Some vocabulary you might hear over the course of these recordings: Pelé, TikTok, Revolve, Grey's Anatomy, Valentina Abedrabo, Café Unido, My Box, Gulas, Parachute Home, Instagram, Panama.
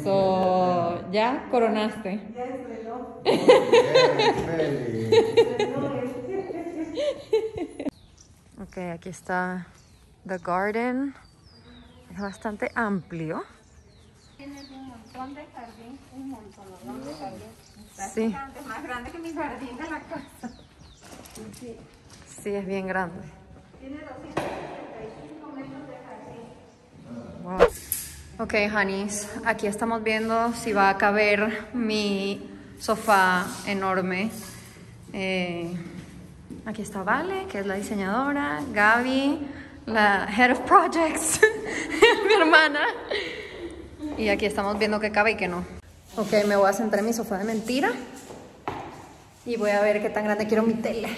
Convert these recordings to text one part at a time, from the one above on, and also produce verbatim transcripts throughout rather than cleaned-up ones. Eso, ya coronaste. Ya es reloj. Ok, aquí está The Garden. Es bastante amplio. Tienes un montón de jardín, un montón de jardín. Sí. Bastante, más grande que mi jardín de la casa. Sí, sí es bien grande. Tiene doscientos setenta y cinco metros de jardín. Wow. Ok, honeys, aquí estamos viendo si va a caber mi sofá enorme. Eh, aquí está Vale, que es la diseñadora, Gaby, la Head of Projects, mi hermana. Y aquí estamos viendo que cabe y que no. Ok, me voy a sentar en mi sofá de mentira y voy a ver qué tan grande quiero mi tele.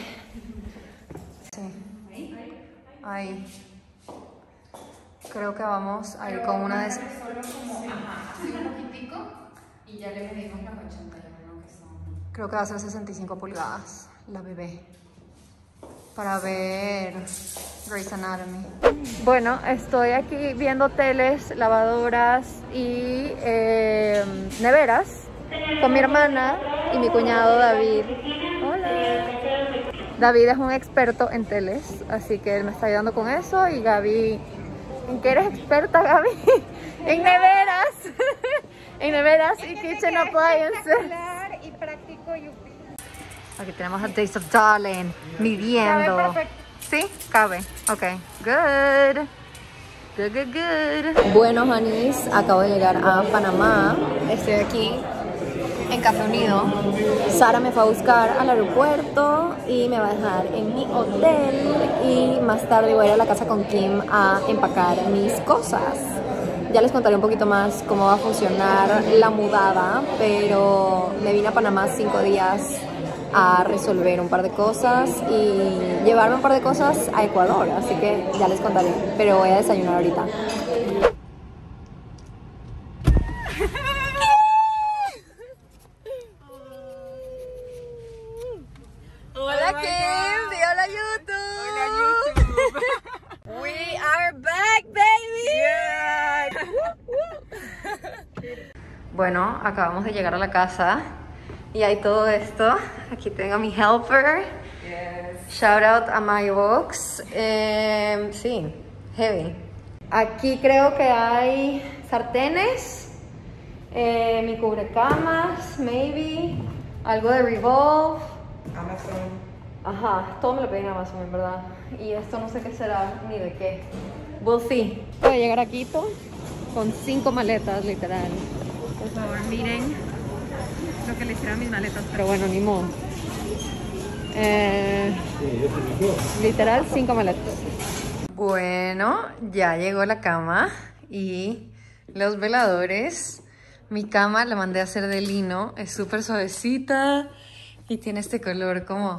Sí. Ahí. Creo que vamos a ir con una de esas. Creo que va a ser sesenta y cinco pulgadas, la bebé. Para ver Grey's Anatomy. Bueno, estoy aquí viendo teles, lavadoras y eh, neveras con mi hermana y mi cuñado David. Hola. David es un experto en teles, así que él me está ayudando con eso. Y Gaby, ¿en qué eres experta, Gaby? En neveras. En neveras y kitchen appliances. Y practico yupi. Aquí tenemos a Days of Darling, midiendo. Cabe sí, cabe. Ok, good. Good, good, good. Bueno, honeys, acabo de llegar a Panamá. Estoy aquí en Café Unido. Sara me fue a buscar al aeropuerto y me va a dejar en mi hotel. Y más tarde voy a ir a la casa con Kim a empacar mis cosas. Ya les contaré un poquito más cómo va a funcionar la mudada, pero me vine a Panamá cinco días a resolver un par de cosas y llevarme un par de cosas a Ecuador, así que ya les contaré, pero voy a desayunar ahorita. Hola Kim, di hola YouTube. Hola YouTube. We are back, baby. Yeah. Bueno, acabamos de llegar a la casa. Y hay todo esto. Aquí tengo a mi helper. Yes. Shout out a My Box. Eh, sí, heavy. Aquí creo que hay sartenes, eh, mi cubrecamas, maybe, algo de Revolve. Amazon. Ajá, todo me lo pedí en Amazon, en verdad. Y esto no sé qué será ni de qué. We'll see. Voy a llegar a Quito con cinco maletas, literal. Por favor, miren que le hicieron mis maletas, pero bueno, ni modo. Eh, literal, cinco maletas. Bueno, ya llegó la cama y los veladores. Mi cama la mandé a hacer de lino, es súper suavecita y tiene este color como,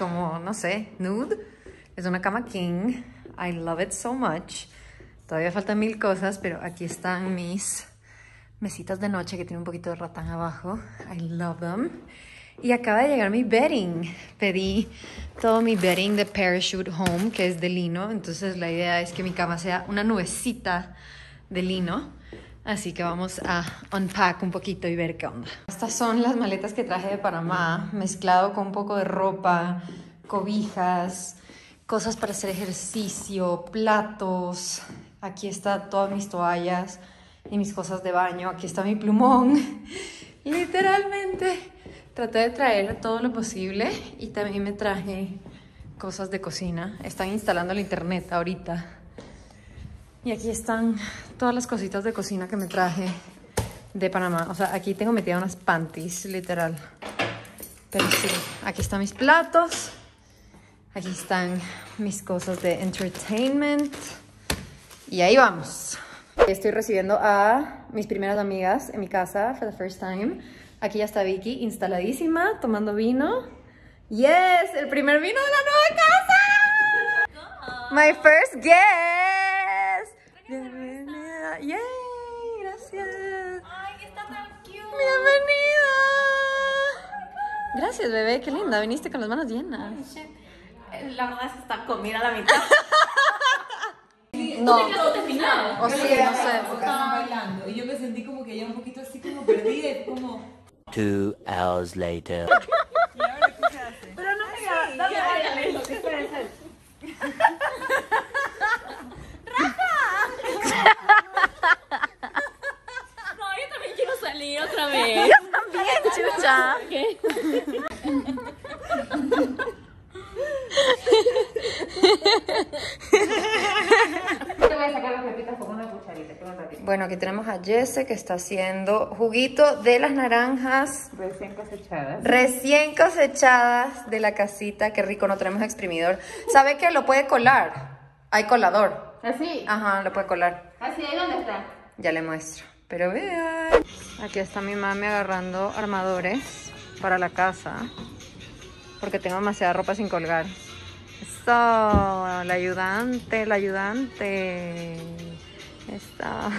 como, no sé, nude. Es una cama king. I love it so much. Todavía faltan mil cosas, pero aquí están mis mesitas de noche que tiene un poquito de ratán abajo. I love them. Y acaba de llegar mi bedding. Pedí todo mi bedding de Parachute Home, que es de lino. Entonces la idea es que mi cama sea una nubecita de lino. Así que vamos a unpack un poquito y ver qué onda. Estas son las maletas que traje de Panamá, mezclado con un poco de ropa, cobijas, cosas para hacer ejercicio, platos. Aquí están todas mis toallas y mis cosas de baño. Aquí está mi plumón. Literalmente traté de traer todo lo posible y también me traje cosas de cocina. Están instalando el internet ahorita. Y aquí están todas las cositas de cocina que me traje de Panamá. O sea, aquí tengo metida unas panties, literal. Pero sí, aquí están mis platos. Aquí están mis cosas de entertainment. Y ahí vamos. Estoy recibiendo a mis primeras amigas en mi casa, for the first time. Aquí ya está Vicky, instaladísima, tomando vino. ¡Yes! ¡El primer vino de la nueva casa! Oh. ¡My first guest! ¡Bienvenida! ¡Yay! ¡Gracias! ¡Ay, está tan cute! ¡Bienvenida! Oh, gracias, bebé, qué linda, viniste con las manos llenas. Oh, shit. La verdad es está comida a la mitad. No, no, o sea, no sé. Estaban bailando y yo me sentí como que ella perdí, es como... Two hours later. ¿Y ahora qué se hace? Pero no me da, dale lo que espera el sal. ¡Rafa! No, yo también quiero salir otra vez. Yo también, chucha. ¿Qué? Bueno, aquí tenemos a Jesse que está haciendo juguito de las naranjas recién cosechadas. Recién cosechadas de la casita. Qué rico, no tenemos exprimidor. ¿Sabe qué? Lo puede colar. Hay colador. ¿Así? Ajá, lo puede colar. ¿Así? ¿Ahí dónde está? Ya le muestro. Pero vean. Aquí está mi mami agarrando armadores para la casa, porque tengo demasiada ropa sin colgar. Eso, la ayudante, la ayudante. Está.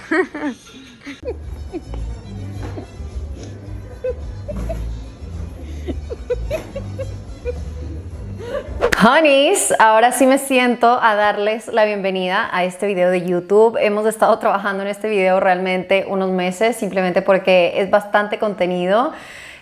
Honeys, ahora sí me siento a darles la bienvenida a este video de YouTube. Hemos estado trabajando en este video realmente unos meses, simplemente porque es bastante contenido.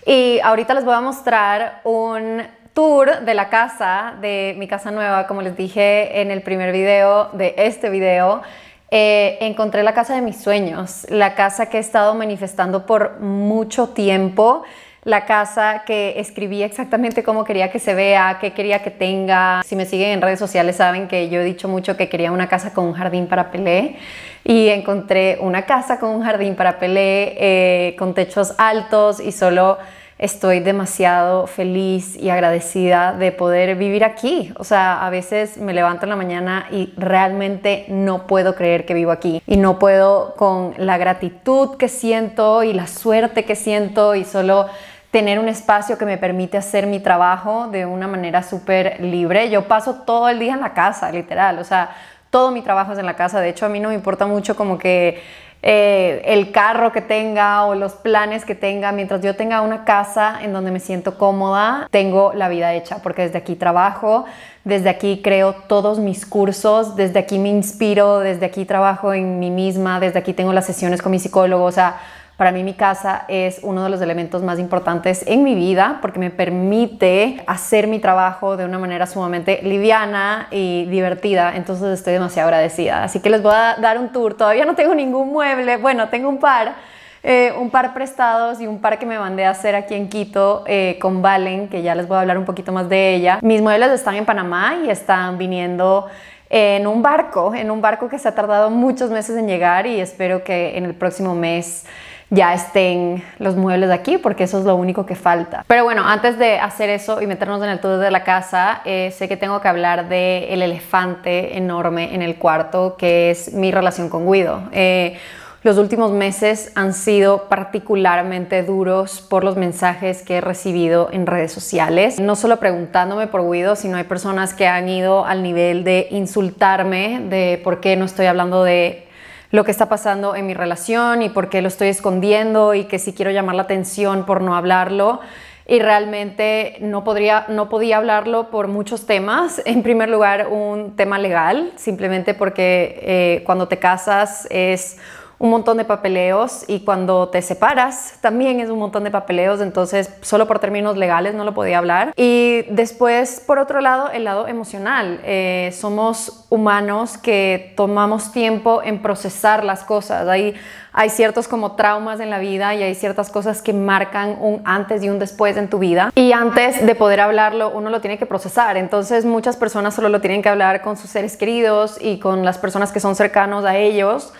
Y ahorita les voy a mostrar un tour de la casa, de mi casa nueva. Como les dije en el primer video de este video, Eh, encontré la casa de mis sueños, la casa que he estado manifestando por mucho tiempo, la casa que escribí exactamente cómo quería que se vea, qué quería que tenga. Si me siguen en redes sociales saben que yo he dicho mucho que quería una casa con un jardín para Pelé, y encontré una casa con un jardín para Pelé, eh, con techos altos, y solo estoy demasiado feliz y agradecida de poder vivir aquí. O sea, a veces me levanto en la mañana y realmente no puedo creer que vivo aquí. Y no puedo con la gratitud que siento y la suerte que siento, y solo tener un espacio que me permite hacer mi trabajo de una manera súper libre. Yo paso todo el día en la casa, literal. O sea, todo mi trabajo es en la casa. De hecho, a mí no me importa mucho como que... Eh, el carro que tenga o los planes que tenga, mientras yo tenga una casa en donde me siento cómoda, tengo la vida hecha, porque desde aquí trabajo, desde aquí creo todos mis cursos, desde aquí me inspiro, desde aquí trabajo en mí misma, desde aquí tengo las sesiones con mi psicólogo. O sea, para mí mi casa es uno de los elementos más importantes en mi vida, porque me permite hacer mi trabajo de una manera sumamente liviana y divertida. Entonces estoy demasiado agradecida. Así que les voy a dar un tour. Todavía no tengo ningún mueble. Bueno, tengo un par, eh, un par prestados y un par que me mandé a hacer aquí en Quito eh, con Valen, que ya les voy a hablar un poquito más de ella. Mis muebles están en Panamá y están viniendo... en un barco, en un barco que se ha tardado muchos meses en llegar, y espero que en el próximo mes ya estén los muebles aquí, porque eso es lo único que falta. Pero bueno, antes de hacer eso y meternos en el tour de la casa, eh, sé que tengo que hablar del elefante enorme en el cuarto, que es mi relación con Guido. Eh, los últimos meses han sido particularmente duros por los mensajes que he recibido en redes sociales, no solo preguntándome por Guido, sino hay personas que han ido al nivel de insultarme de por qué no estoy hablando de lo que está pasando en mi relación y por qué lo estoy escondiendo, y que si quiero llamar la atención por no hablarlo. Y realmente no, podría, no podía hablarlo por muchos temas. En primer lugar, un tema legal, simplemente porque eh, cuando te casas es un montón de papeleos, y cuando te separas también es un montón de papeleos. Entonces solo por términos legales no lo podía hablar. Y después, por otro lado, el lado emocional. Eh, somos humanos que tomamos tiempo en procesar las cosas. Hay, hay ciertos como traumas en la vida, y hay ciertas cosas que marcan un antes y un después en tu vida, y antes de poder hablarlo uno lo tiene que procesar. Entonces muchas personas solo lo tienen que hablar con sus seres queridos y con las personas que son cercanos a ellos.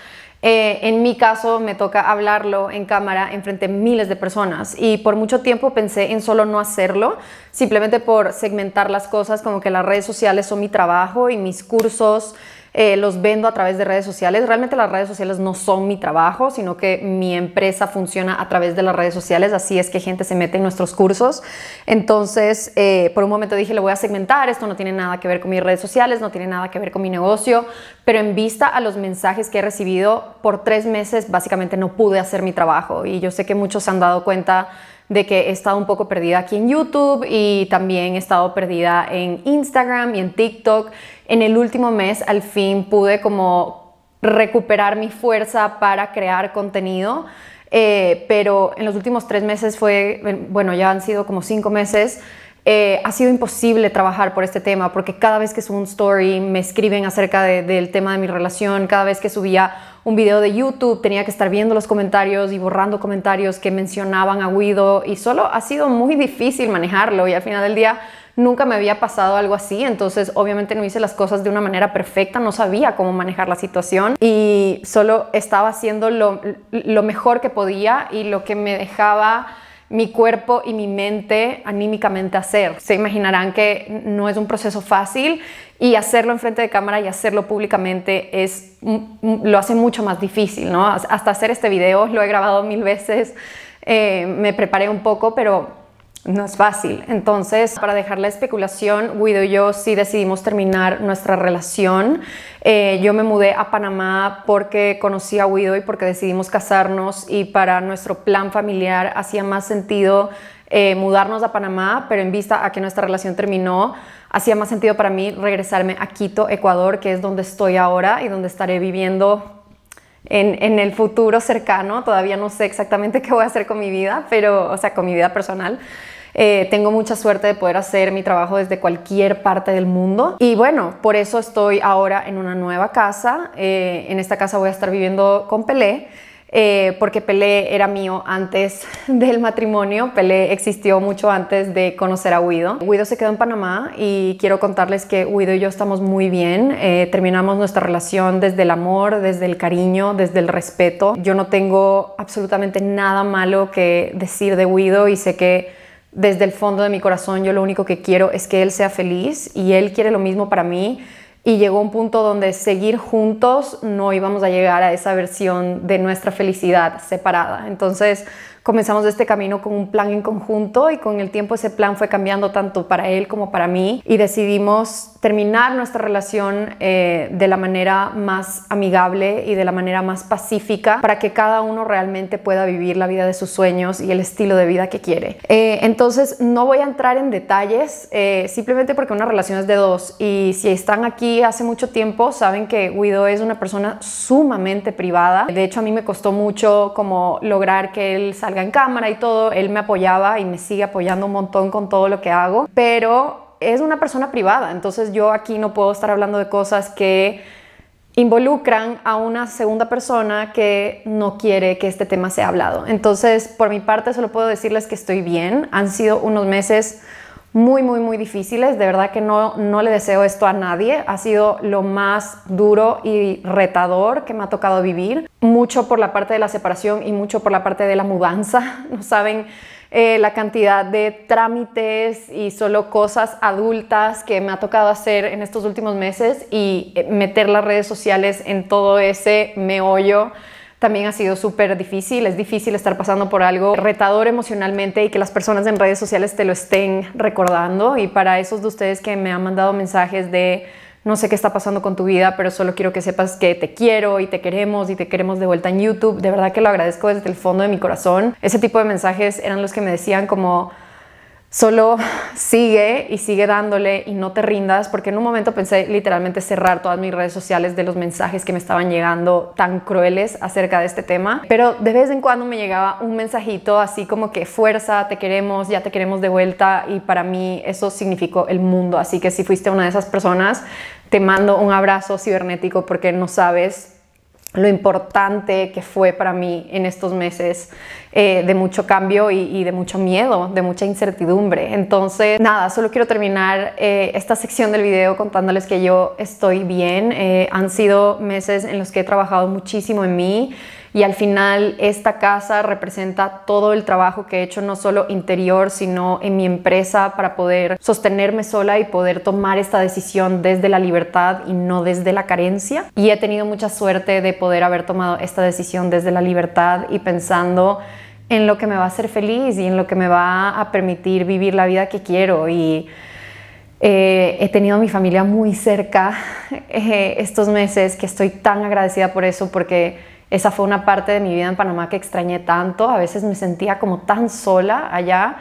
Eh, en mi caso me toca hablarlo en cámara enfrente de miles de personas, y por mucho tiempo pensé en solo no hacerlo, simplemente por segmentar las cosas, como que las redes sociales son mi trabajo y mis cursos eh, los vendo a través de redes sociales. Realmente las redes sociales no son mi trabajo, sino que mi empresa funciona a través de las redes sociales, así es que gente se mete en nuestros cursos. Entonces eh, por un momento dije, lo voy a segmentar, esto no tiene nada que ver con mis redes sociales, no tiene nada que ver con mi negocio. Pero en vista a los mensajes que he recibido, por tres meses básicamente no pude hacer mi trabajo, y yo sé que muchos se han dado cuenta de que he estado un poco perdida aquí en YouTube, y también he estado perdida en Instagram y en TikTok. En el último mes al fin pude como recuperar mi fuerza para crear contenido. eh, pero en los últimos tres meses fue, bueno, ya han sido como cinco meses, eh, ha sido imposible trabajar por este tema, porque cada vez que subo un story me escriben acerca de, del tema de mi relación, cada vez que subía un video de YouTube tenía que estar viendo los comentarios y borrando comentarios que mencionaban a Guido, y solo ha sido muy difícil manejarlo, y al final del día nunca me había pasado algo así, entonces obviamente no hice las cosas de una manera perfecta, no sabía cómo manejar la situación y solo estaba haciendo lo, lo mejor que podía y lo que me dejaba mi cuerpo y mi mente anímicamente hacer. Se imaginarán que no es un proceso fácil, y hacerlo enfrente de cámara y hacerlo públicamente es, lo hace mucho más difícil, ¿no? Hasta hacer este video, lo he grabado mil veces, eh, me preparé un poco, pero no es fácil. Entonces, para dejar la especulación, Guido y yo sí decidimos terminar nuestra relación. Eh, yo me mudé a Panamá porque conocí a Guido y porque decidimos casarnos, y para nuestro plan familiar hacía más sentido eh, mudarnos a Panamá, pero en vista a que nuestra relación terminó, hacía más sentido para mí regresarme a Quito, Ecuador, que es donde estoy ahora y donde estaré viviendo En, en el futuro cercano. Todavía no sé exactamente qué voy a hacer con mi vida, pero, o sea, con mi vida personal. Eh, tengo mucha suerte de poder hacer mi trabajo desde cualquier parte del mundo, y bueno, por eso estoy ahora en una nueva casa. Eh, en esta casa voy a estar viviendo con Pelé, eh, porque Pelé era mío antes del matrimonio. Pelé existió mucho antes de conocer a Guido. Guido se quedó en Panamá, y quiero contarles que Guido y yo estamos muy bien. Eh, terminamos nuestra relación desde el amor, desde el cariño, desde el respeto. Yo no tengo absolutamente nada malo que decir de Guido, y sé que desde el fondo de mi corazón yo lo único que quiero es que él sea feliz, y él quiere lo mismo para mí, y llegó un punto donde seguir juntos no íbamos a llegar a esa versión de nuestra felicidad separada. Entonces comenzamos este camino con un plan en conjunto, y con el tiempo ese plan fue cambiando tanto para él como para mí, y decidimos terminar nuestra relación eh, de la manera más amigable y de la manera más pacífica, para que cada uno realmente pueda vivir la vida de sus sueños y el estilo de vida que quiere. Eh, entonces no voy a entrar en detalles, eh, simplemente porque una relación es de dos, y si están aquí hace mucho tiempo saben que Guido es una persona sumamente privada. De hecho, a mí me costó mucho como lograr que él salga en cámara y todo. Él me apoyaba y me sigue apoyando un montón con todo lo que hago, pero es una persona privada, entonces yo aquí no puedo estar hablando de cosas que involucran a una segunda persona que no quiere que este tema sea hablado. Entonces, por mi parte, solo puedo decirles que estoy bien. Han sido unos meses muy, muy, muy difíciles. De verdad que no, no le deseo esto a nadie. Ha sido lo más duro y retador que me ha tocado vivir. Mucho por la parte de la separación y mucho por la parte de la mudanza. No saben Eh, la cantidad de trámites y solo cosas adultas que me ha tocado hacer en estos últimos meses, y meter las redes sociales en todo ese meollo también ha sido súper difícil. Es difícil estar pasando por algo retador emocionalmente y que las personas en redes sociales te lo estén recordando. Y para esos de ustedes que me han mandado mensajes de no sé qué está pasando con tu vida, pero solo quiero que sepas que te quiero y te queremos y te queremos de vuelta en YouTube, de verdad que lo agradezco desde el fondo de mi corazón. Ese tipo de mensajes eran los que me decían como solo sigue y sigue dándole y no te rindas, porque en un momento pensé literalmente cerrar todas mis redes sociales de los mensajes que me estaban llegando tan crueles acerca de este tema. Pero de vez en cuando me llegaba un mensajito así como que fuerza, te queremos, ya te queremos de vuelta, y para mí eso significó el mundo. Así que si fuiste una de esas personas, te mando un abrazo cibernético, porque no sabes lo importante que fue para mí en estos meses eh, de mucho cambio y, y de mucho miedo, de mucha incertidumbre. Entonces, nada, solo quiero terminar eh, esta sección del video contándoles que yo estoy bien. Eh, han sido meses en los que he trabajado muchísimo en mí, y al final esta casa representa todo el trabajo que he hecho, no solo interior, sino en mi empresa, para poder sostenerme sola y poder tomar esta decisión desde la libertad y no desde la carencia. Y he tenido mucha suerte de poder haber tomado esta decisión desde la libertad y pensando en lo que me va a hacer feliz y en lo que me va a permitir vivir la vida que quiero. Y Eh, he tenido a mi familia muy cerca eh, estos meses, que estoy tan agradecida por eso, porque esa fue una parte de mi vida en Panamá que extrañé tanto. A veces me sentía como tan sola allá,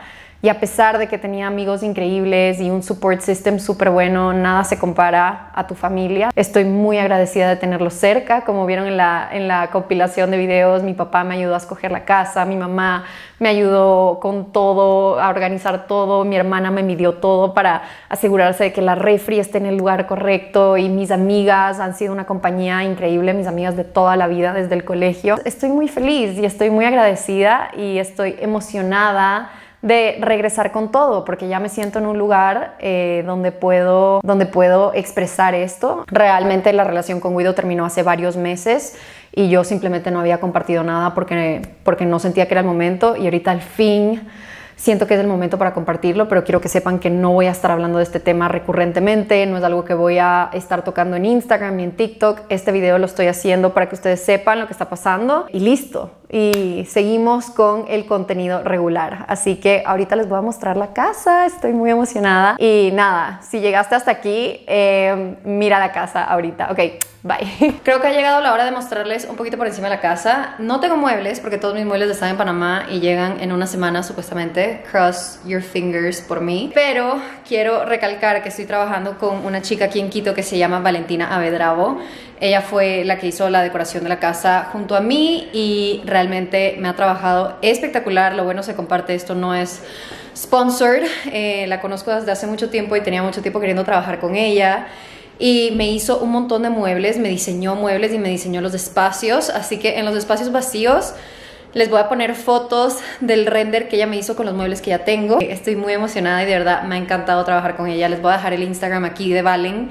Y a pesar de que tenía amigos increíbles y un support system súper bueno, nada se compara a tu familia. Estoy muy agradecida de tenerlos cerca. Como vieron en la, en la compilación de videos, mi papá me ayudó a escoger la casa, mi mamá me ayudó con todo, a organizar todo, mi hermana me midió todo para asegurarse de que la refri esté en el lugar correcto, y mis amigas han sido una compañía increíble, mis amigas de toda la vida desde el colegio. Estoy muy feliz y estoy muy agradecida y estoy emocionada de regresar con todo, porque ya me siento en un lugar eh, donde, puedo, donde puedo expresar esto. Realmente la relación con Guido terminó hace varios meses y yo simplemente no había compartido nada porque, porque no sentía que era el momento, y ahorita al fin siento que es el momento para compartirlo, pero quiero que sepan que no voy a estar hablando de este tema recurrentemente, no es algo que voy a estar tocando en Instagram ni en TikTok. Este video lo estoy haciendo para que ustedes sepan lo que está pasando y listo. Y seguimos con el contenido regular. Así que ahorita les voy a mostrar la casa, estoy muy emocionada. Y nada, si llegaste hasta aquí, eh, mira la casa ahorita. Ok, bye. Creo que ha llegado la hora de mostrarles un poquito por encima de la casa. No tengo muebles porque todos mis muebles están en Panamá y llegan en una semana supuestamente. Cross your fingers por mí. Pero quiero recalcar que estoy trabajando con una chica aquí en Quito que se llama Valentina Abedrabo. Ella fue la que hizo la decoración de la casa junto a mí y realmente me ha trabajado espectacular. Lo bueno se comparte, esto no es sponsored. Eh, la conozco desde hace mucho tiempo y tenía mucho tiempo queriendo trabajar con ella. Y me hizo un montón de muebles, me diseñó muebles y me diseñó los espacios. Así que en los espacios vacíos les voy a poner fotos del render que ella me hizo con los muebles que ya tengo. Estoy muy emocionada y de verdad me ha encantado trabajar con ella. Les voy a dejar el Instagram aquí de Valen,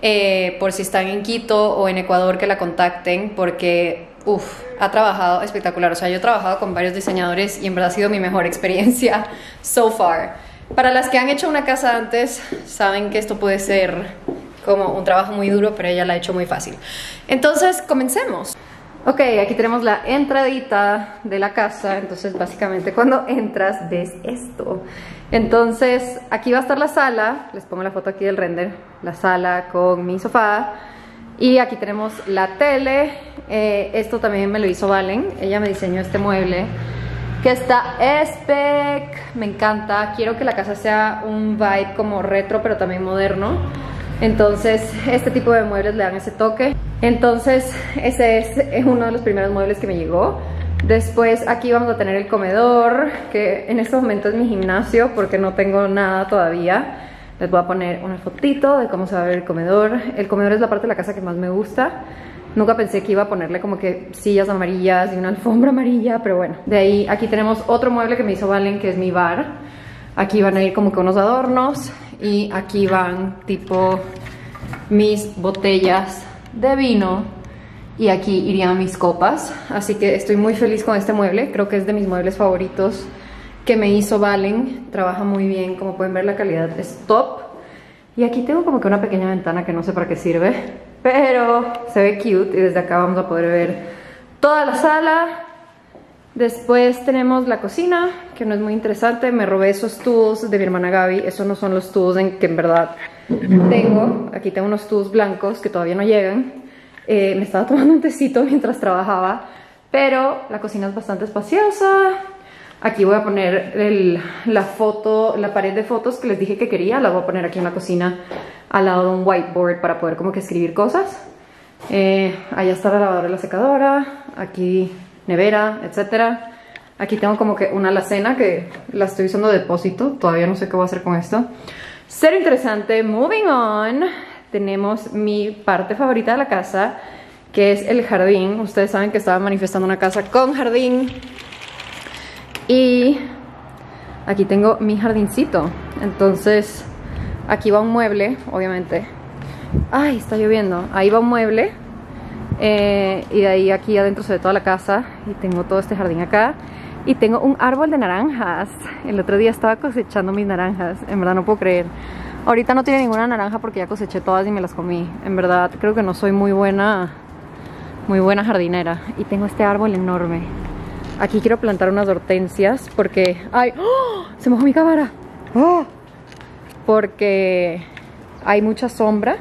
eh, por si están en Quito o en Ecuador, que la contacten, porque uf, ha trabajado espectacular. O sea, yo he trabajado con varios diseñadores y en verdad ha sido mi mejor experiencia so far. Para las que han hecho una casa antes, saben que esto puede ser como un trabajo muy duro, pero ella la ha hecho muy fácil. Entonces, comencemos. Ok, aquí tenemos la entradita de la casa. Entonces, básicamente cuando entras ves esto. Entonces, aquí va a estar la sala. Les pongo la foto aquí del render. La sala con mi sofá. Y aquí tenemos la tele. Eh, esto también me lo hizo Valen. Ella me diseñó este mueble que está espec. Me encanta. Quiero que la casa sea un vibe como retro, pero también moderno. Entonces, este tipo de muebles le dan ese toque. Entonces, ese es uno de los primeros muebles que me llegó. Después, aquí vamos a tener el comedor, que en este momento es mi gimnasio porque no tengo nada todavía. Les voy a poner una fotito de cómo se va a ver el comedor. El comedor es la parte de la casa que más me gusta. Nunca pensé que iba a ponerle como que sillas amarillas y una alfombra amarilla, pero bueno. De ahí, aquí tenemos otro mueble que me hizo Valen, que es mi bar. Aquí van a ir como que unos adornos. Y aquí van tipo mis botellas de vino y aquí irían mis copas. Así que estoy muy feliz con este mueble. Creo que es de mis muebles favoritos que me hizo Valen. Trabaja muy bien, como pueden ver la calidad es top. Y aquí tengo como que una pequeña ventana que no sé para qué sirve, pero se ve cute y desde acá vamos a poder ver toda la sala. Después tenemos la cocina, que no es muy interesante. Me robé esos tubos de mi hermana Gaby. Esos no son los tubos en que en verdad tengo. Aquí tengo unos tubos blancos que todavía no llegan. Eh, me estaba tomando un tecito mientras trabajaba. Pero la cocina es bastante espaciosa. Aquí voy a poner el, la foto, la pared de fotos que les dije que quería. La voy a poner aquí en la cocina al lado de un whiteboard para poder como que escribir cosas. Eh, allá está la lavadora y la secadora. Aquí nevera, etcétera. Aquí tengo como que una alacena que la estoy usando de depósito. Todavía no sé qué voy a hacer con esto. Cero interesante. Moving on. Tenemos mi parte favorita de la casa, que es el jardín. Ustedes saben que estaba manifestando una casa con jardín. Y aquí tengo mi jardincito. Entonces, aquí va un mueble, obviamente. ¡Ay, está lloviendo! Ahí va un mueble. Eh, y de ahí aquí adentro se ve toda la casa y tengo todo este jardín acá y tengo un árbol de naranjas. El otro día estaba cosechando mis naranjas, en verdad no puedo creer. Ahorita no tiene ninguna naranja porque ya coseché todas y me las comí. En verdad creo que no soy muy buena muy buena jardinera. Y tengo este árbol enorme. Aquí quiero plantar unas hortensias porque ay, ¡oh! Se mojó mi cámara. ¡Oh! Porque hay mucha sombra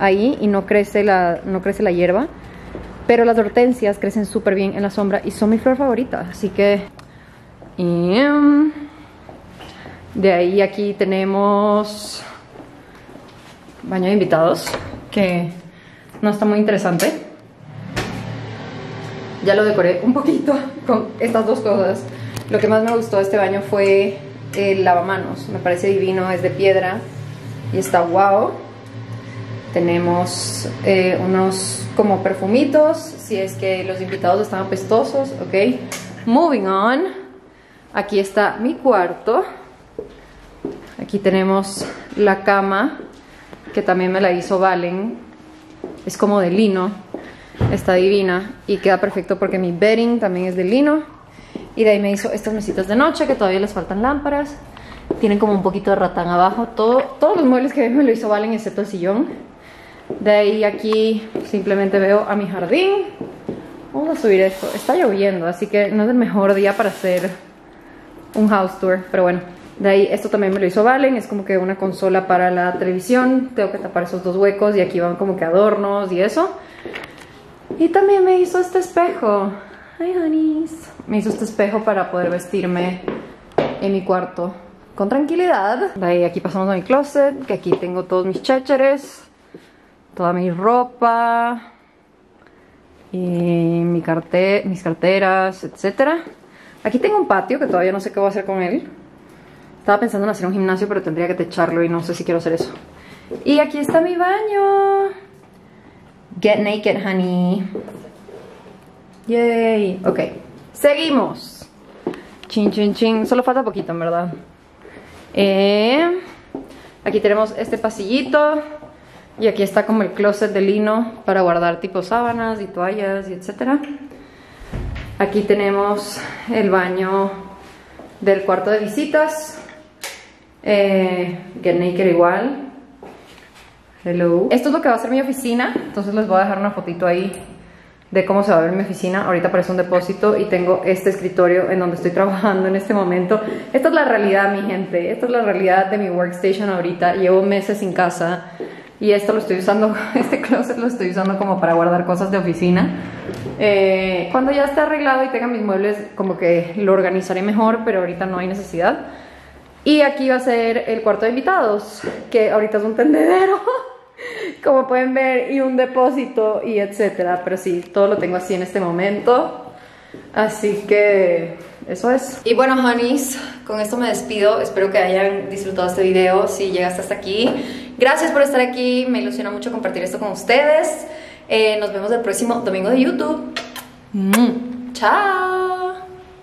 ahí y no crece la no crece la hierba. Pero las hortensias crecen súper bien en la sombra y son mi flor favorita. Así que... Y, um, De ahí aquí tenemos baño de invitados, que no está muy interesante. Ya lo decoré un poquito con estas dos cosas. Lo que más me gustó de este baño fue el lavamanos. Me parece divino, es de piedra y está guau. Tenemos eh, unos como perfumitos, si es que los invitados están apestosos, ok. Moving on. Aquí está mi cuarto. Aquí tenemos la cama, que también me la hizo Valen. Es como de lino, está divina y queda perfecto porque mi bedding también es de lino. Y de ahí me hizo estas mesitas de noche que todavía les faltan lámparas. Tienen como un poquito de ratán abajo. Todo, todos los muebles que me lo hizo Valen excepto el sillón. De ahí aquí simplemente veo a mi jardín. Vamos a subir esto. Está lloviendo, así que no es el mejor día para hacer un house tour, pero bueno. De ahí esto también me lo hizo Valen, es como que una consola para la televisión. Tengo que tapar esos dos huecos y aquí van como que adornos y eso. Y también me hizo este espejo. Hi honeys. Me hizo este espejo para poder vestirme en mi cuarto con tranquilidad. De ahí aquí pasamos a mi closet, que aquí tengo todos mis chécheres, toda mi ropa y mi carte mis carteras, etcétera. Aquí tengo un patio que todavía no sé qué voy a hacer con él. Estaba pensando en hacer un gimnasio, pero tendría que techarlo y no sé si quiero hacer eso. Y aquí está mi baño. Get naked, honey. Yay. Ok, seguimos. Chin, chin, chin. Solo falta poquito, en verdad. Eh, aquí tenemos este pasillito. Y aquí está como el closet de lino para guardar tipo sábanas y toallas y etcétera. Aquí tenemos el baño del cuarto de visitas. Eh, get naked igual. Hello. Esto es lo que va a ser mi oficina. Entonces les voy a dejar una fotito ahí de cómo se va a ver mi oficina. Ahorita parece un depósito y tengo este escritorio en donde estoy trabajando en este momento. Esta es la realidad, mi gente. Esta es la realidad de mi workstation ahorita. Llevo meses sin casa y esto lo estoy usando, este closet lo estoy usando como para guardar cosas de oficina. Eh, cuando ya esté arreglado y tenga mis muebles, como que lo organizaré mejor, pero ahorita no hay necesidad. Y aquí va a ser el cuarto de invitados, que ahorita es un tendedero, como pueden ver, y un depósito y etcétera. Pero sí, todo lo tengo así en este momento. Así que eso es. Y bueno, honeys, con esto me despido. Espero que hayan disfrutado este video. Si llegaste hasta aquí, gracias por estar aquí. Me ilusiona mucho compartir esto con ustedes. Eh, nos vemos el próximo domingo de YouTube. Mm. Chao.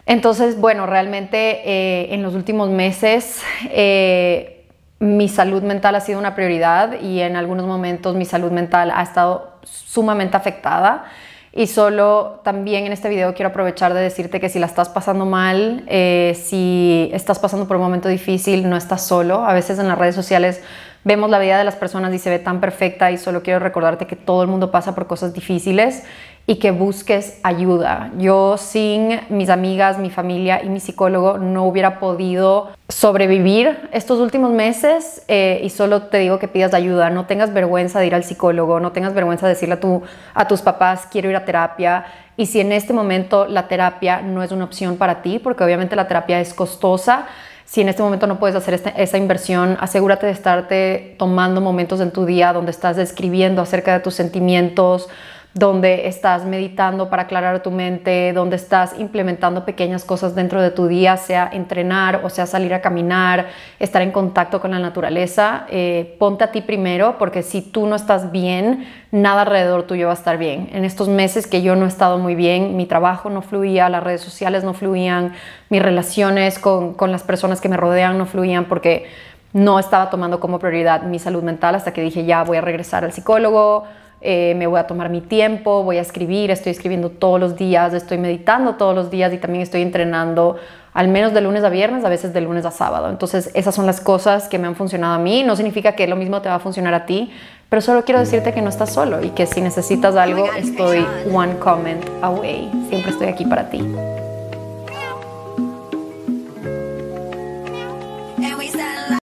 Entonces, bueno, realmente eh, en los últimos meses eh, mi salud mental ha sido una prioridad y en algunos momentos mi salud mental ha estado sumamente afectada. Y solo también en este video quiero aprovechar de decirte que si la estás pasando mal, eh, si estás pasando por un momento difícil, no estás solo. A veces en las redes sociales vemos la vida de las personas y se ve tan perfecta, y solo quiero recordarte que todo el mundo pasa por cosas difíciles y que busques ayuda. Yo sin mis amigas, mi familia y mi psicólogo no hubiera podido sobrevivir estos últimos meses, eh, y solo te digo que pidas ayuda. No tengas vergüenza de ir al psicólogo, no tengas vergüenza de decirle a, tu, a tus papás quiero ir a terapia. Y si en este momento la terapia no es una opción para ti, porque obviamente la terapia es costosa, si en este momento no puedes hacer esta, esa inversión, asegúrate de estarte tomando momentos en tu día donde estás escribiendo acerca de tus sentimientos, donde estás meditando para aclarar tu mente, donde estás implementando pequeñas cosas dentro de tu día, sea entrenar o sea salir a caminar, estar en contacto con la naturaleza. Eh, ponte a ti primero, porque si tú no estás bien, nada alrededor tuyo va a estar bien. En estos meses que yo no he estado muy bien, mi trabajo no fluía, las redes sociales no fluían, mis relaciones con, con las personas que me rodean no fluían, porque no estaba tomando como prioridad mi salud mental, hasta que dije ya voy a regresar al psicólogo. Eh, me voy a tomar mi tiempo, voy a escribir, estoy escribiendo todos los días, estoy meditando todos los días y también estoy entrenando al menos de lunes a viernes, a veces de lunes a sábado. Entonces esas son las cosas que me han funcionado a mí. No significa que lo mismo te va a funcionar a ti, pero solo quiero decirte que no estás solo y que si necesitas algo estoy one comment away. Siempre estoy aquí para ti.